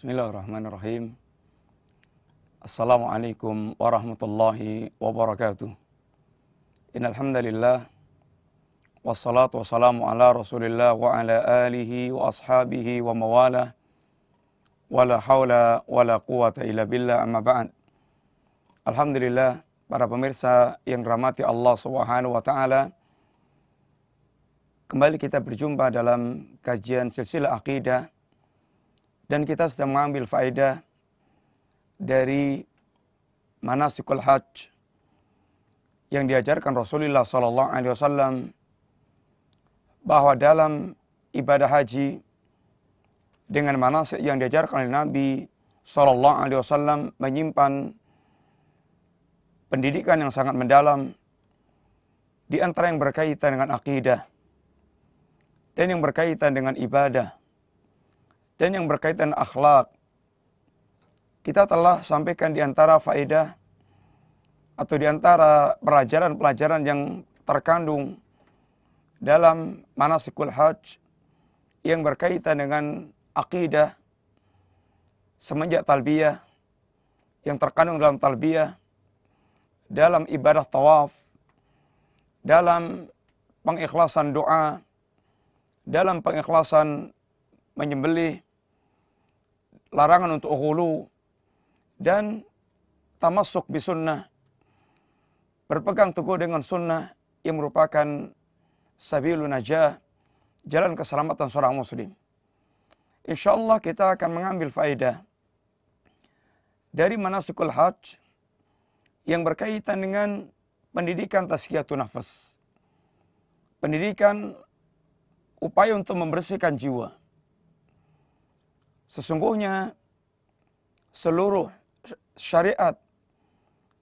Bismillahirrahmanirrahim. Assalamualaikum warahmatullahi wabarakatuh. Innalhamdulillah. Wassalatu wassalamu ala rasulillah wa ala alihi wa ashabihi wa mawalah. Wala hawla wala quwata illa billah amma ba'd. Alhamdulillah, para pemirsa yang dirahmati Allah Subhanahu wa taala. Kembali kita berjumpa dalam kajian silsilah aqidah. Dan kita sedang mengambil faedah dari manasikul hajj yang diajarkan Rasulullah sallallahu alaihi wasallam bahwa dalam ibadah haji dengan manasik yang diajarkan oleh Nabi sallallahu alaihi wasallam menyimpan pendidikan yang sangat mendalam, di antara yang berkaitan dengan akidah dan yang berkaitan dengan ibadah dan yang berkaitan akhlak. Kita telah sampaikan di antara faedah atau di antara pelajaran-pelajaran yang terkandung dalam manasikul hajj yang berkaitan dengan aqidah semenjak talbiyah, yang terkandung dalam talbiyah, dalam ibadah tawaf, dalam pengikhlasan doa, dalam pengikhlasan menyembelih, larangan untuk ghulu, dan tamassuk bi sunnah, berpegang teguh dengan sunnah yang merupakan sabilun najah, jalan keselamatan seorang muslim. Insyaallah kita akan mengambil faedah dari manasikul hajj yang berkaitan dengan pendidikan tazkiyatun nafs, pendidikan upaya untuk membersihkan jiwa. Sesungguhnya seluruh syariat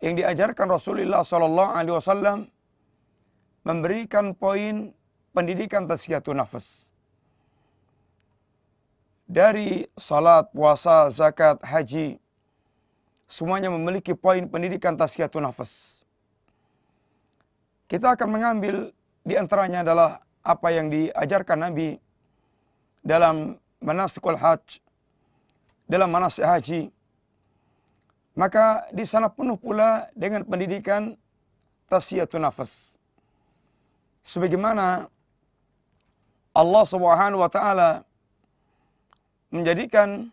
yang diajarkan Rasulullah sallallahu alaihi wasallam memberikan poin pendidikan tazkiyatun nafs. Dari salat, puasa, zakat, haji, semuanya memiliki poin pendidikan tazkiyatun nafs. Kita akan mengambil di antaranya adalah apa yang diajarkan Nabi dalam manasikul hajj, dalam manasik haji. Maka di sana penuh pula dengan pendidikan tazkiyatun nafs. Sebagaimana Allah Subhanahu wa taala menjadikan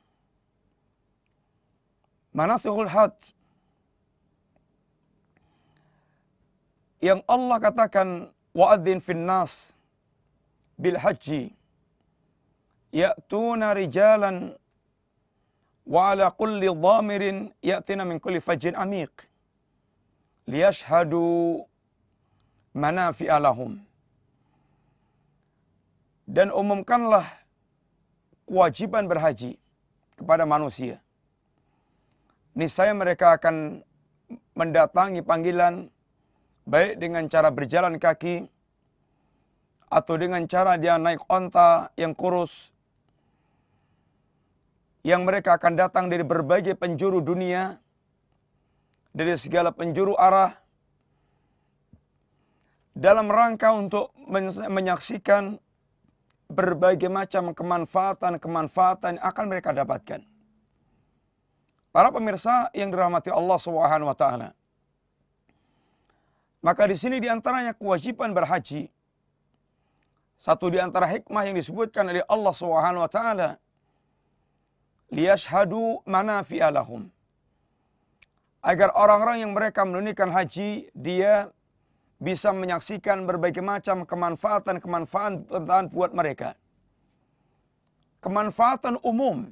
manasikul hajj, yang Allah katakan wa'adzin finnas bil haji ya'tuna rijalan wa ala kulli dhamirin ya'tina min kulli fajjin amiq liyashhadu manafi'a lahum. Dan umumkanlah kewajiban berhaji kepada manusia. Niscaya mereka akan mendatangi panggilan, baik dengan cara berjalan kaki atau dengan cara dia naik onta yang kurus, yang mereka akan datang dari berbagai penjuru dunia, dari segala penjuru arah, dalam rangka untuk menyaksikan berbagai macam kemanfaatan-kemanfaatan yang akan mereka dapatkan. Para pemirsa yang dirahmati Allah Subhanahu wa taala. Maka di sini di antaranya kewajiban berhaji, satu di antara hikmah yang disebutkan oleh Allah Subhanahu wa taala, liyashhadu manafi'a lahum, agar orang-orang yang mereka menunaikan haji dia bisa menyaksikan berbagai macam kemanfaatan buat mereka. Kemanfaatan umum,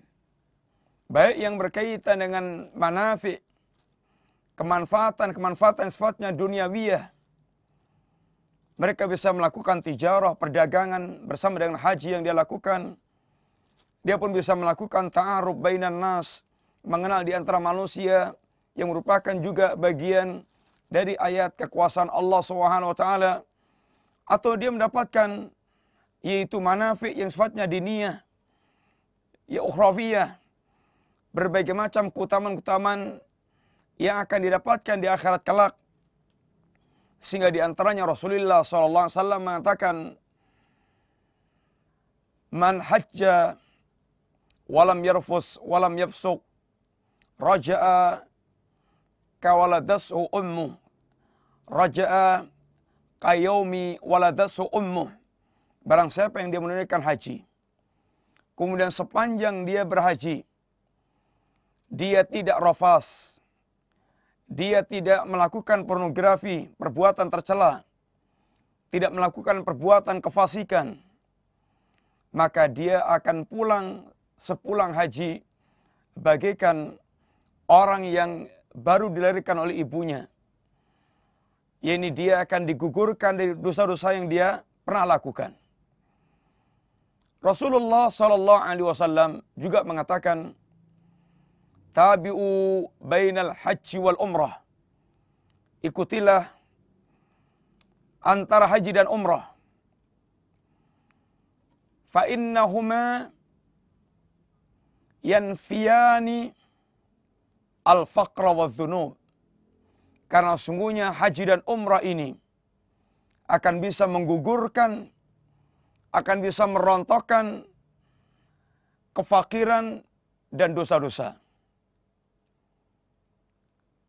baik yang berkaitan dengan manafi', kemanfaatan sifatnya duniawiyah. Mereka bisa melakukan tijarah, perdagangan bersama dengan haji yang dia lakukan. Dia pun bisa melakukan ta'aruf bainan nas, mengenal di antara manusia, yang merupakan juga bagian dari ayat kekuasaan Allah Subhanahu wa taala. Atau dia mendapatkan yaitu manafi' yang sifatnya diniyah, ya ukhrawiyah, berbagai macam keutamaan-keutamaan yang akan didapatkan di akhirat kelak. Sehingga di antaranya Rasulullah sallallahu alaihi wasallam mengatakan, "Man hajja walam yarfus walam yafsuq raja'a kawaladasu ummuh raja'a kayaumi waladasu ummuh. Barang siapa yang dia menunaikan haji, kemudian sepanjang dia berhaji, dia tidak rafas, dia tidak melakukan pornografi, perbuatan tercela, tidak melakukan perbuatan kefasikan, maka dia akan pulang sepulang haji bagaikan orang yang baru dilahirkan oleh ibunya. Yaitu dia akan digugurkan dari dosa-dosa yang dia pernah lakukan. Rasulullah sallallahu alaihi wasallam juga mengatakan, tabi'u bainal haji wal umrah. Ikutilah antara haji dan umrah. Fa innahuma yanfiyani al-faqra wadh-dhunub. Karena sungguhnya haji dan umrah ini akan bisa menggugurkan, akan bisa merontokkan kefakiran dan dosa-dosa.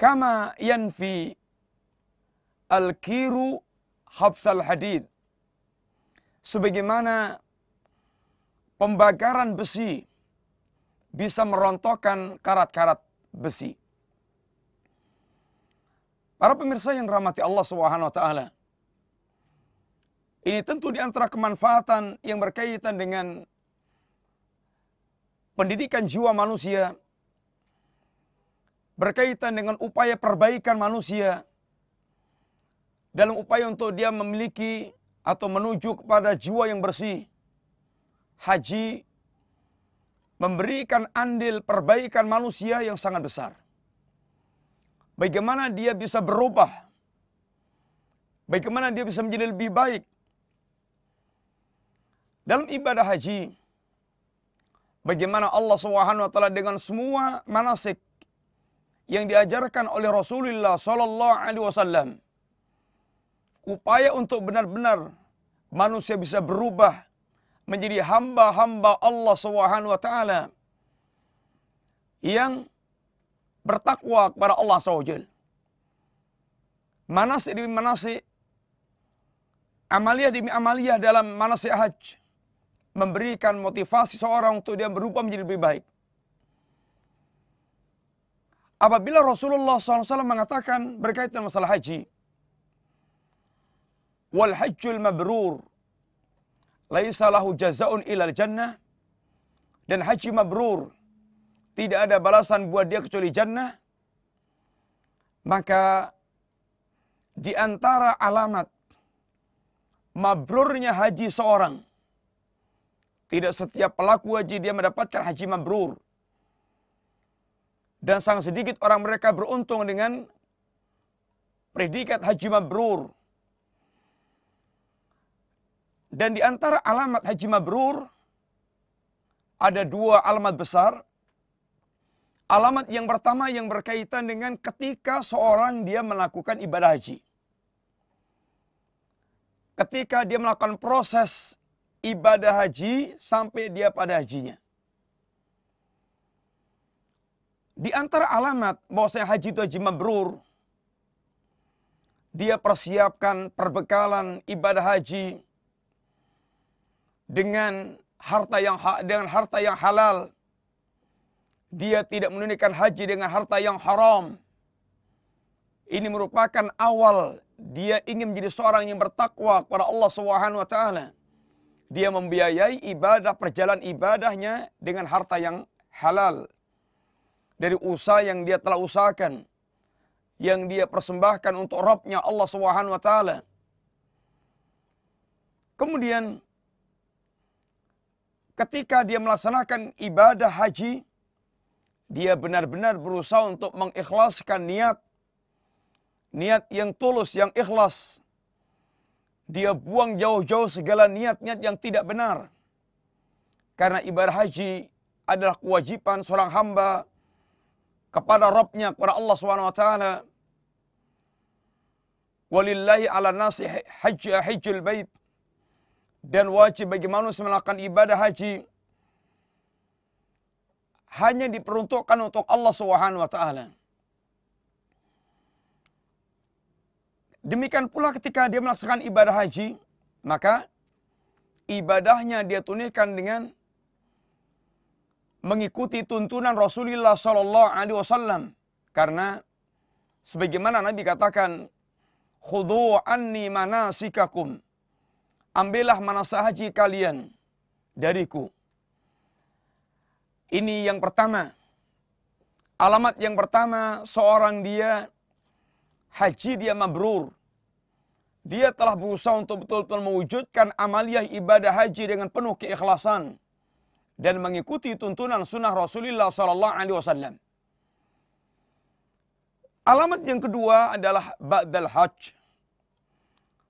Kama yanfi al-kiru habsal hadid. Sebagaimana pembakaran besi bisa merontokkan karat-karat besi. Para pemirsa yang dirahmati Allah SWT, ini tentu di antara kemanfaatan yang berkaitan dengan pendidikan jiwa manusia, berkaitan dengan upaya perbaikan manusia, dalam upaya untuk dia memiliki atau menuju kepada jiwa yang bersih. Haji memberikan andil perbaikan manusia yang sangat besar. Bagaimana dia bisa berubah? Bagaimana dia bisa menjadi lebih baik? Dalam ibadah haji, bagaimana Allah SWT dengan semua manasik yang diajarkan oleh Rasulullah SAW, upaya untuk benar-benar manusia bisa berubah menjadi hamba-hamba Allah SWT yang bertakwa kepada Allah SWT. Manasik demi manasik, amaliyah demi amaliyah dalam manasik haji memberikan motivasi seorang untuk dia berubah menjadi lebih baik. Apabila Rasulullah SAW mengatakan berkaitan masalah haji, wal hajjul mabrur laisa lahu jazaa'un ilal jannah, dan haji mabrur tidak ada balasan buat dia kecuali jannah, maka di antara alamat mabrurnya haji seorang, tidak setiap pelaku haji dia mendapatkan haji mabrur. Dan sangat sedikit orang mereka beruntung dengan predikat haji mabrur. Dan di antara alamat haji mabrur, ada dua alamat besar. Alamat yang pertama yang berkaitan dengan ketika seorang dia melakukan ibadah haji. Ketika dia melakukan proses ibadah haji sampai dia pada hajinya. Di antara alamat bahwasanya haji itu haji mabrur, dia persiapkan perbekalan ibadah haji dengan harta yang halal. Dia tidak menunaikan haji dengan harta yang haram. Ini merupakan awal dia ingin menjadi seorang yang bertakwa kepada Allah SWT. Dia membiayai ibadah, perjalanan ibadahnya dengan harta yang halal. Dari usaha yang dia telah usahakan, yang dia persembahkan untuk Rabbnya Allah SWT. Kemudian, ketika dia melaksanakan ibadah haji, dia benar-benar berusaha untuk mengikhlaskan niat. Niat yang tulus, yang ikhlas. Dia buang jauh-jauh segala niat-niat yang tidak benar. Karena ibadah haji adalah kewajiban seorang hamba kepada Rabbnya, kepada Allah SWT. Walillahi ala nasi hajjul bait. Dan wajib bagi manusia melakukan ibadah haji. hanya diperuntukkan untuk Allah Subhanahu wa taala. Demikian pula ketika dia melaksanakan ibadah haji, maka ibadahnya dia tunaikan dengan mengikuti tuntunan Rasulullah sallallahu alaihi wasallam, karena sebagaimana Nabi katakan, khudhu anni manasikakum, ambillah manasik haji kalian dariku. Ini yang pertama, alamat yang pertama seorang dia haji dia mabrur. Dia telah berusaha untuk betul-betul mewujudkan amaliyah ibadah haji dengan penuh keikhlasan dan mengikuti tuntunan sunnah Rasulullah sallallahu alaihi wasallam. Alamat yang kedua adalah ba'dal hajj.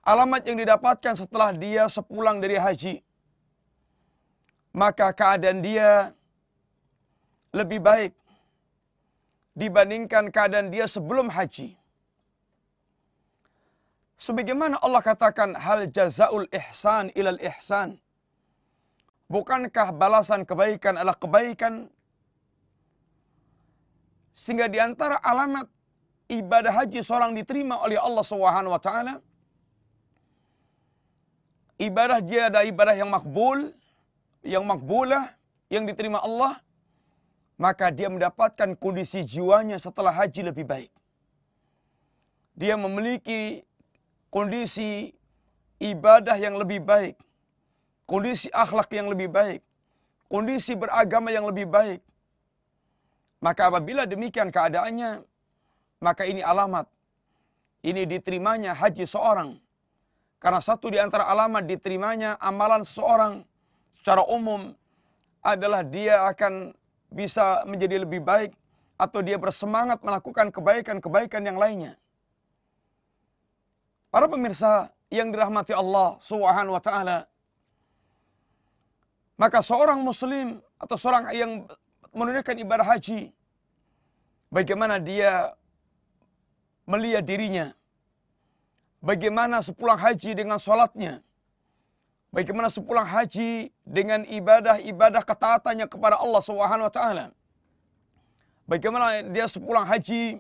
Alamat yang didapatkan setelah dia sepulang dari haji. Maka keadaan dia lebih baik dibandingkan keadaan dia sebelum haji. Sebagaimana Allah katakan, hal jazaul ihsan ilal ihsan, bukankah balasan kebaikan adalah kebaikan? Sehingga diantara alamat ibadah haji seorang diterima oleh Allah Subhanahu wa taala, ibadah dia ada ibadah yang makbul, yang makbulah, yang diterima Allah, maka dia mendapatkan kondisi jiwanya setelah haji lebih baik. Dia memiliki kondisi ibadah yang lebih baik, kondisi akhlak yang lebih baik, kondisi beragama yang lebih baik. Maka apabila demikian keadaannya, maka ini alamat, ini diterimanya haji seorang. Karena satu di antara alamat diterimanya amalan seseorang secara umum adalah dia akan bisa menjadi lebih baik, atau dia bersemangat melakukan kebaikan-kebaikan yang lainnya. Para pemirsa yang dirahmati Allah Subhanahu wa taala, maka seorang muslim atau seorang yang menunaikan ibadah haji, bagaimana dia melihat dirinya, bagaimana sepulang haji dengan sholatnya, bagaimana sepulang haji dengan ibadah-ibadah ketaatannya kepada Allah Subhanahu wa taala, bagaimana dia sepulang haji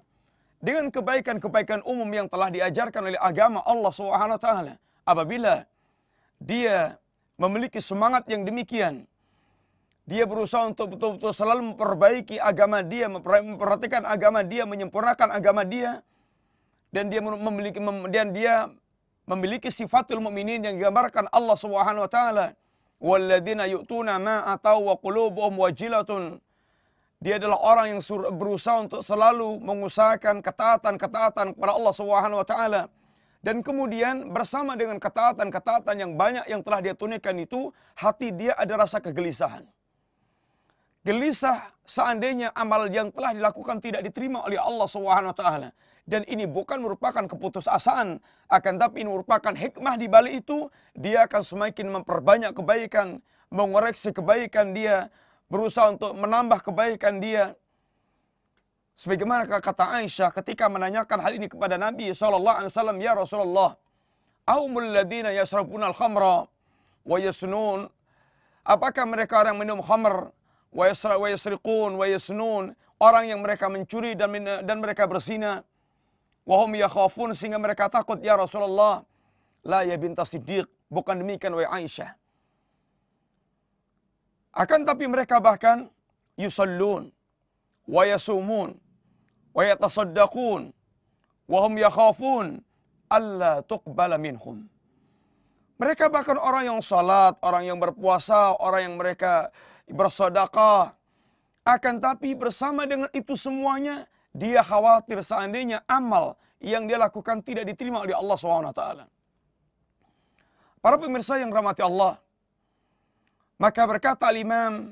dengan kebaikan-kebaikan umum yang telah diajarkan oleh agama Allah Subhanahu wa taala. Apabila dia memiliki semangat yang demikian, dia berusaha untuk betul-betul selalu memperbaiki agama dia, memperhatikan agama dia, menyempurnakan agama dia, dan dia memiliki sifatul mukminin yang digambarkan Allah Subhanahu wa taala, walladzina yu'tuna ma ataw wa qulubuhum wajilatun. Dia adalah orang yang berusaha untuk selalu mengusahakan ketaatan-ketaatan kepada Allah Subhanahu wa taala, dan kemudian bersama dengan ketaatan-ketaatan yang banyak yang telah dia tunaikan itu, hati dia ada rasa kegelisahan. Gelisah seandainya amal yang telah dilakukan tidak diterima oleh Allah Subhanahu wa taala, dan ini bukan merupakan keputusasaan, akan tapi ini merupakan hikmah di balik itu. Dia akan semakin memperbanyak kebaikan, mengoreksi kebaikan dia, berusaha untuk menambah kebaikan dia. Sebagaimana kata Aisyah ketika menanyakan hal ini kepada Nabi SAW, ya Rasulullah, aumul ladina yasrabunal khamra wa yasnun, apakah mereka orang minum khamr, wa yasriqun wa yasnun, orang yang mereka mencuri dan mereka berzina, wahum yakhafun, sehingga mereka takut, ya Rasulullah. La ya bintas siddiq, bukan demikian wahai Aisyah, akan tapi mereka bahkan yusallun wa yasumun wa yatasaddaqun wa hum yakhafun alla tuqbala minhum. Mereka bahkan orang yang salat, orang yang berpuasa, orang yang mereka bersedekah, akan tapi bersama dengan itu semuanya dia khawatir seandainya amal yang dia lakukan tidak diterima oleh Allah SWT. Para pemirsa yang dirahmati Allah, maka berkata Imam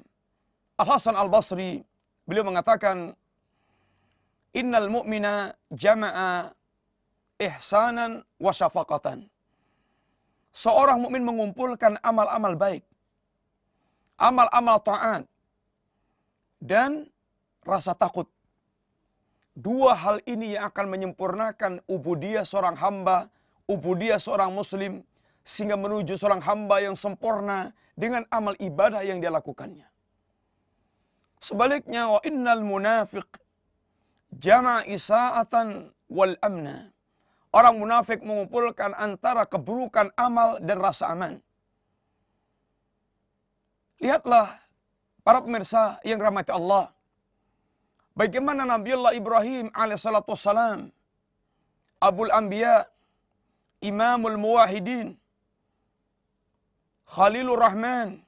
Al-Hasan Al-Basri, beliau mengatakan, innal mu'mina jama'a ihsanan wa syafaqatan. Seorang mukmin mengumpulkan amal-amal baik, amal-amal ta'at, dan rasa takut. Dua hal ini yang akan menyempurnakan ubudiyah seorang hamba, ubudiyah seorang muslim, sehingga menuju seorang hamba yang sempurna dengan amal ibadah yang dia lakukannya. Sebaliknya, wa innal munafiq jama' isa'atan wal amna. Orang munafik mengumpulkan antara keburukan amal dan rasa aman. Lihatlah para pemirsa yang dirahmati Allah, bagaimana Nabiullah Ibrahim alaihissalatu wassalam, Abul Anbiya, Imamul Muwahhidin, Khalilur Rahman,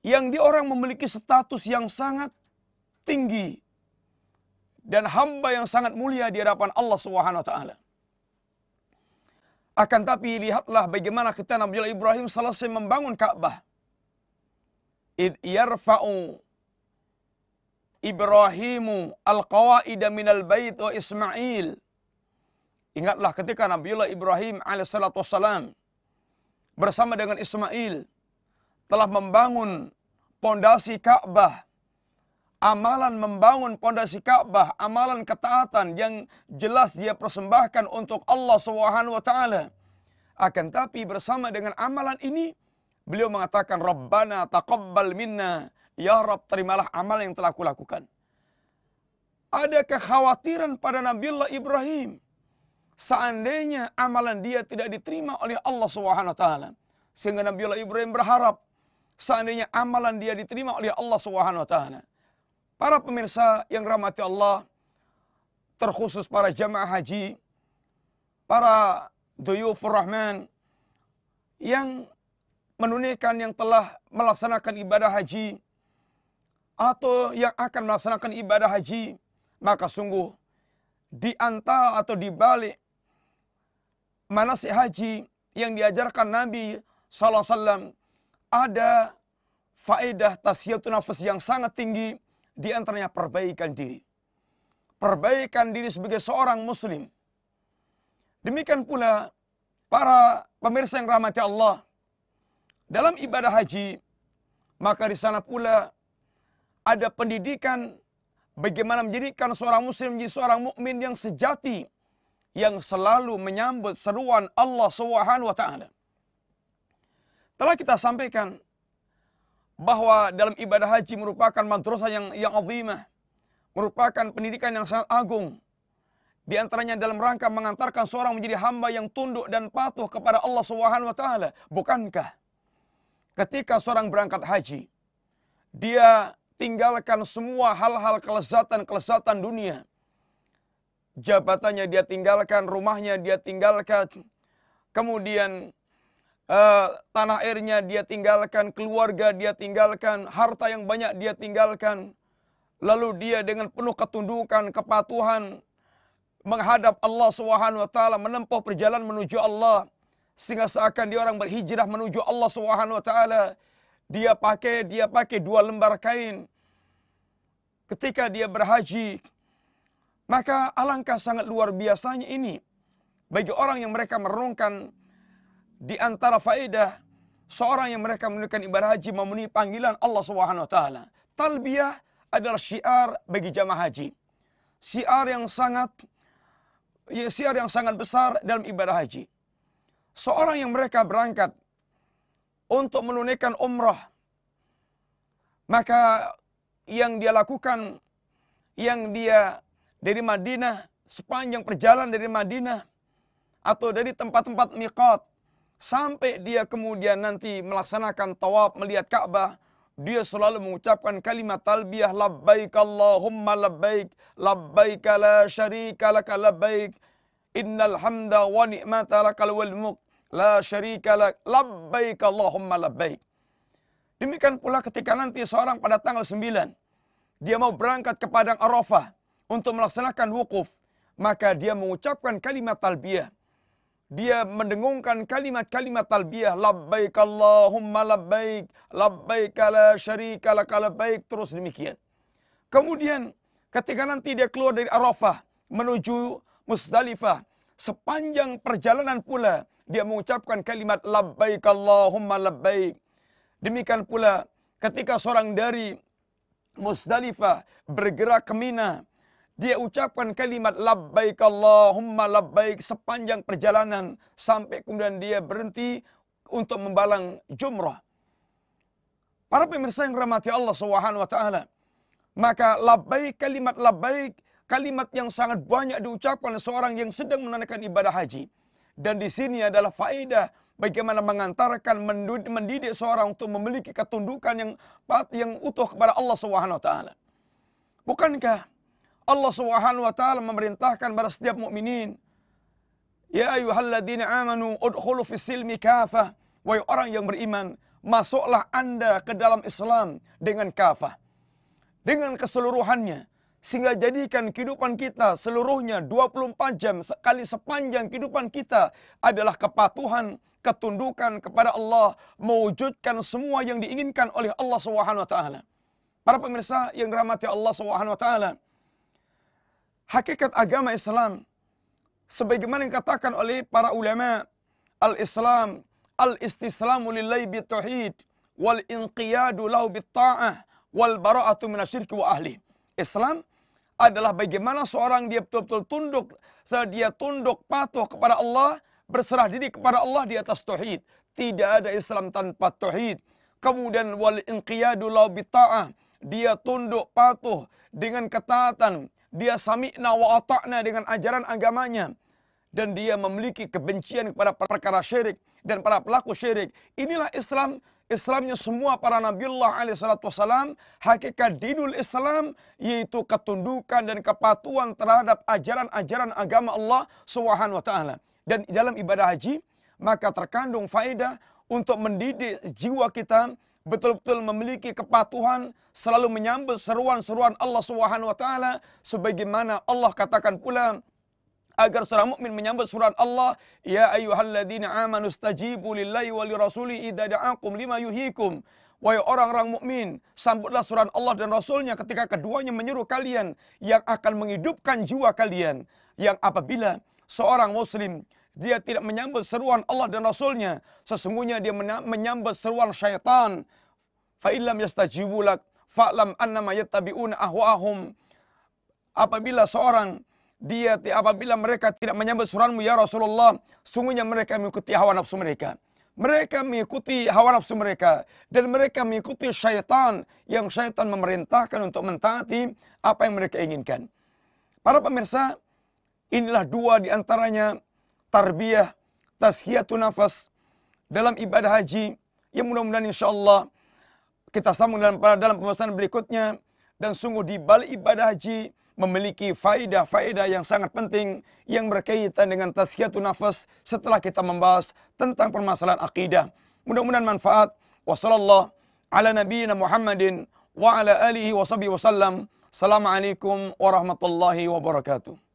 yang dia orang memiliki status yang sangat tinggi dan hamba yang sangat mulia di hadapan Allah Subhanahu wa taala. Akan tapi lihatlah bagaimana kita Nabiullah Ibrahim selesai membangun Ka'bah. Id yarfa'u Ibrahimu al-qawa'ida minal bait wa Ismail. Ingatlah ketika Nabiullah Ibrahim alaihissalatu wassalam bersama dengan Ismail telah membangun pondasi Ka'bah. Amalan membangun pondasi Ka'bah, amalan ketaatan yang jelas dia persembahkan untuk Allah Subhanahu wa taala. Akan tapi bersama dengan amalan ini beliau mengatakan, "Rabbana taqabbal minna." Ya Rabb, terimalah amal yang telah aku lakukan. Ada kekhawatiran pada Nabiullah Ibrahim seandainya amalan dia tidak diterima oleh Allah Subhanahu wa taala. Sehingga Nabiullah Ibrahim berharap seandainya amalan dia diterima oleh Allah Subhanahu wa taala. Para pemirsa yang dirahmati Allah, terkhusus para jamaah haji, para duyufur rahman yang menunaikan, yang telah melaksanakan ibadah haji atau yang akan melaksanakan ibadah haji, maka sungguh di antara atau di balik manasik haji yang diajarkan Nabi sallallahu alaihi wasallam ada faedah tazkiyatun nafs yang sangat tinggi. Di antaranya perbaikan diri. Perbaikan diri sebagai seorang muslim. Demikian pula para pemirsa yang rahmati Allah, dalam ibadah haji, maka di sana pula ada pendidikan bagaimana menjadikan seorang muslim menjadi seorang mukmin yang sejati, yang selalu menyambut seruan Allah SWT. Telah kita sampaikan bahwa dalam ibadah haji merupakan madrasah yang azimah, merupakan pendidikan yang sangat agung. Di antaranya dalam rangka mengantarkan seorang menjadi hamba yang tunduk dan patuh kepada Allah Subhanahu wa taala. Bukankah ketika seorang berangkat haji, dia tinggalkan semua hal-hal kelezatan-kelezatan dunia. Jabatannya dia tinggalkan, rumahnya dia tinggalkan, kemudian tanah airnya dia tinggalkan, keluarga dia tinggalkan, harta yang banyak dia tinggalkan. Lalu dia dengan penuh ketundukan, kepatuhan menghadap Allah Subhanahu wa taala, menempuh perjalanan menuju Allah, sehingga seakan dia orang berhijrah menuju Allah Subhanahu wa taala. Dia pakai dua lembar kain ketika dia berhaji. Maka alangkah sangat luar biasanya ini bagi orang yang mereka merenungkan. Di antara faedah seorang yang mereka menunaikan ibadah haji memenuhi panggilan Allah Subhanahu wa taala. Talbiyah adalah syiar bagi jamaah haji. Syiar yang sangat besar dalam ibadah haji. Seorang yang mereka berangkat untuk menunaikan umrah, maka yang dia lakukan, yang dia dari Madinah, sepanjang perjalanan dari Madinah atau dari tempat-tempat miqat sampai dia kemudian nanti melaksanakan tawaf melihat Ka'bah, dia selalu mengucapkan kalimat talbiyah, labbaik Allahumma labbaik, labbaik la syarika laka labbaik, innal hamda wa ni'mata lakal wal mulk, la syarika lak, labbaik Allahumma labbaik. Demikian pula ketika nanti seorang pada tanggal 9 dia mau berangkat ke Padang Arafah untuk melaksanakan wukuf, maka dia mengucapkan kalimat talbiyah. Dia mendengungkan kalimat-kalimat talbiyah, labbaik Allahumma labbaik, labbaik la syarika laka labbaik, terus demikian. Kemudian ketika nanti dia keluar dari Arafah menuju Musdalifah, sepanjang perjalanan pula dia mengucapkan kalimat labbaik Allahumma labbaik. Demikian pula ketika seorang dari Musdalifah bergerak ke Mina, dia ucapkan kalimat labbaik Allahumma labbaik sepanjang perjalanan sampai kemudian dia berhenti untuk membalang jumrah. Para pemirsa yang dirahmati Allah Subhanahu wa taala, maka labbaik, kalimat yang sangat banyak diucapkan oleh seorang yang sedang menunaikan ibadah haji. Dan di sini adalah faedah bagaimana mengantarkan, mendidik seorang untuk memiliki ketundukan yang utuh kepada Allah Subhanahu wa taala. Bukankah Allah Subhanahu wa taala memerintahkan kepada setiap mukminin, ya ayyuhalladzina amanu udkhulu fis-silmi kafah, wahai orang yang beriman, masuklah Anda ke dalam Islam dengan kafah, dengan keseluruhannya, sehingga jadikan kehidupan kita seluruhnya 24 jam sekali sepanjang kehidupan kita adalah kepatuhan, ketundukan kepada Allah, mewujudkan semua yang diinginkan oleh Allah Subhanahu wa taala. Para pemirsa yang dirahmati Allah Subhanahu wa taala, hakikat agama Islam sebagaimana yang dikatakan oleh para ulama, al-Islam al-istislamu lillahi bitauhid wal inqiyadu lahu bitta'ah wal bara'atu minasyirki wa ahli. Islam adalah bagaimana seorang dia betul-betul tunduk, dia tunduk patuh kepada Allah, berserah diri kepada Allah di atas tauhid. Tidak ada Islam tanpa tauhid. Kemudian wal inqiyadu lahu bitta'ah, dia tunduk patuh dengan ketaatan, dia sami'na wa ata'na dengan ajaran agamanya. Dan dia memiliki kebencian kepada perkara syirik dan para pelaku syirik. Inilah Islam, Islamnya semua para Nabiullah alaihi salatu wassalam. Hakikat dinul Islam yaitu ketundukan dan kepatuhan terhadap ajaran-ajaran agama Allah Subhanahu wa taala. Dan dalam ibadah haji maka terkandung faedah untuk mendidik jiwa kita betul-betul memiliki kepatuhan, selalu menyambut seruan-seruan Allah Subhanahu wa taala, sebagaimana Allah katakan pula agar seorang mukmin menyambut surat Allah, ya ayyuhalladzina amanu stajibu lillahi wa lirasuli idza da'akum lima yuhikum. Wahai orang-orang mukmin, sambutlah surat Allah dan Rasulnya ketika keduanya menyuruh kalian, yang akan menghidupkan jiwa kalian. Yang apabila seorang muslim dia tidak menyambut seruan Allah dan Rasulnya, sesungguhnya dia menyambut seruan syaitan. Fa illam yastajibu lak fa'lam annama yattabi'una ahwa'ahum. Apabila mereka tidak menyambut suranmu ya Rasulullah, sungguhnya mereka mengikuti hawa nafsu mereka. Mereka mengikuti hawa nafsu mereka. Dan mereka mengikuti syaitan, yang syaitan memerintahkan untuk mentaati apa yang mereka inginkan. Para pemirsa, inilah dua diantaranya tarbiyah, tazkiyatun nafs dalam ibadah haji, yang mudah-mudahan insyaAllah kita sambung dalam pembahasan berikutnya. Dan sungguh di balik ibadah haji memiliki faedah-faedah yang sangat penting yang berkaitan dengan tazkiyatun nafs setelah kita membahas tentang permasalahan akidah. Mudah-mudahan manfaat. Wassallallahu ala nabiyyina Muhammadin wa ala alihi wa sahbihi wasallam. Assalamualaikum warahmatullahi wabarakatuh.